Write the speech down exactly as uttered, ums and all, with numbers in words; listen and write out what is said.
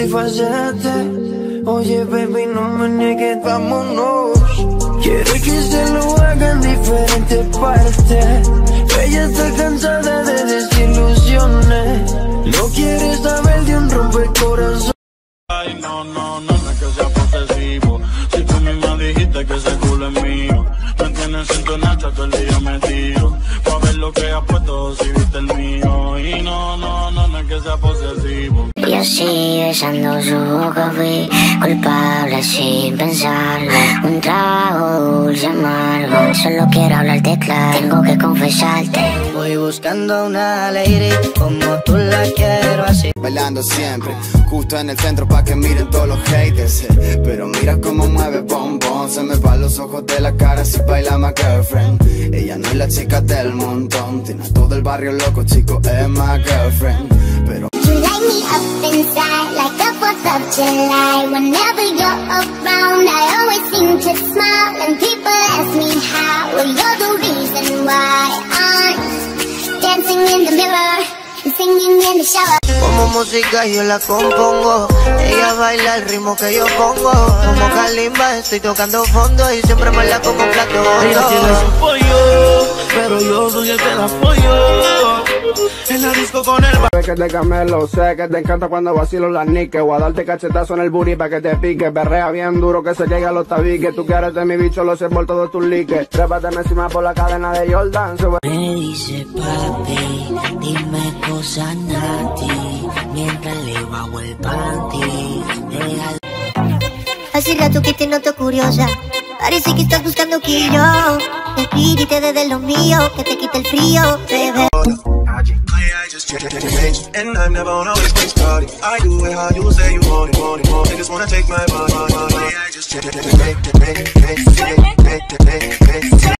Si fallaste, oye baby, no me niegues, vámonos. Quiere que se lo haga en diferentes partes. Ella está cansada de desilusiones. No quiere saber de un rompecorazón. Ay, no, no, no, no es que sea posesivo. Si tú misma dijiste que ese culo es mío. No tienes cinto en hasta todo el día metido. Pa' ver lo que has puesto si viste el mío. Y no, no, no, no es que sea posesivo. Y así besando su boca fui culpable sin pensarlo. Un trago dulce amargo, solo quiero hablarte claro, tengo que confesarte. Voy buscando una lady como tú la quiero así. Bailando siempre, justo en el centro pa' que miren todos los haters. Pero mira cómo mueve bombón, se me van los ojos de la cara si baila my girlfriend. Ella no es la chica del montón, tiene todo el barrio loco, chico, es my girlfriend. Pero inside, like the fourth of July. Whenever you're around, I always seem to smile. And people ask me how, well you're the reason why I'm dancing in the mirror and singing in the shower. Como música yo la compongo, ella baila el ritmo que yo pongo. Como Kalimba estoy tocando fondo y siempre me la como plato hondo. Ella tiene su pollo, pero yo soy el que la pollo. En la disco con el sé que te camelo, sé que te encanta cuando vacilo las niques. O a darte cachetazo en el booty pa' que te pique. Berrea bien duro que se llegue a los tabiques. Tú quieres de mi bicho, los envueltos todos tus liques. Trépateme encima por la cadena de Jordan. Sube. Me dice papi, dime cosas nati, mientras le bajo el panty. Hace rato que te noto curiosa, parece que estás buscando que yo te pídite desde lo mío, que te quite el frío, bebé. And I'm never on always get started. I do it how you say you want it, want it, want it. They just wanna take my body, body, body. I just check, check, check, check, check, check, check, check, check, check, check, check.